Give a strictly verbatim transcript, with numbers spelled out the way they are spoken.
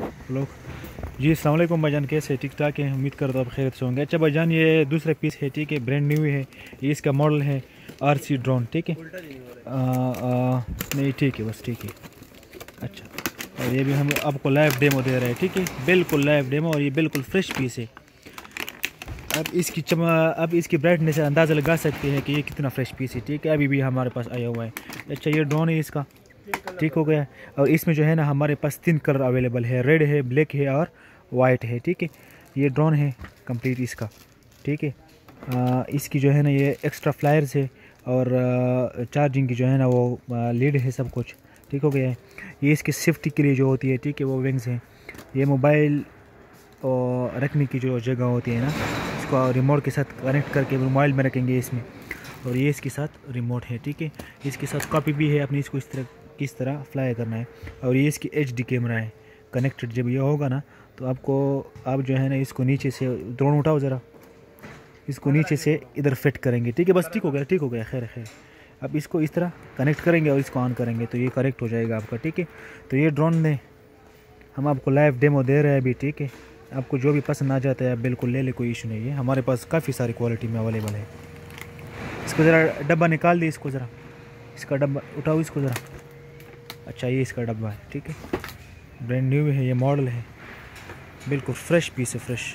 लोग जी अस्सलाम वालेकुम भाईजान, कैसे ठीक ठाक है? उम्मीद करता हूँ आप खैरियत से होंगे। अच्छा भाईजान, ये दूसरा पीस है, ठीक है, ब्रांड न्यू है। ये इसका मॉडल है आरसी ड्रोन, ठीक है। आ, आ, नहीं ठीक है, बस ठीक है। अच्छा, और ये भी हम आपको लाइव डेमो दे रहे हैं, ठीक है, बिल्कुल लाइव डेमो। और ये बिल्कुल फ्रेश पीस है। अब इसकी चम अब इसकी ब्राइटनेस से अंदाज़ा लगा सकते हैं कि ये कितना फ्रेश पीस है, ठीक है। अभी भी हमारे पास आया हुआ है। अच्छा, ये ड्रोन है, इसका ठीक हो गया। और इसमें जो है ना हमारे पास तीन कलर अवेलेबल है, रेड है, ब्लैक है और वाइट है, ठीक है। ये ड्रोन है कंप्लीट इसका, ठीक है। इसकी जो है ना ये एक्स्ट्रा फ्लायर्स है और चार्जिंग की जो है ना वो लीड है, सब कुछ ठीक हो गया है। ये इसकी सेफ्टी के लिए जो होती है, ठीक है, वो विंग्स हैं। ये मोबाइल और रखने की जो जगह होती है ना, इसको रिमोट के साथ कनेक्ट करके मोबाइल में रखेंगे इसमें। और ये इसके साथ रिमोट है, ठीक है। इसके साथ कॉपी भी है अपनी, इसको इस तरह किस तरह फ्लाई करना है। और ये इसकी एच डी कैमरा है कनेक्टेड। जब ये होगा ना तो आपको आप जो है ना इसको नीचे से, ड्रोन उठाओ ज़रा, इसको नीचे से इधर फिट करेंगे, ठीक है। बस ठीक हो गया, ठीक हो गया, खैर खैर। अब इसको इस तरह कनेक्ट करेंगे और इसको ऑन करेंगे तो ये करेक्ट हो जाएगा आपका, ठीक है। तो ये ड्रोन ने हम आपको लाइव डेमो दे रहे हैं अभी, ठीक है। आपको जो भी पसंद आ जाता है आप बिल्कुल ले ले, कोई इशू नहीं है। हमारे पास काफ़ी सारी क्वालिटी में अवेलेबल है। इसको ज़रा डब्बा निकाल दिए, इसको ज़रा, इसका डब्बा उठाओ, इसको ज़रा। अच्छा, ये इसका डब्बा है, ठीक है, ब्रांड न्यू है, ये मॉडल है, बिल्कुल फ्रेश पीस है, फ्रेश।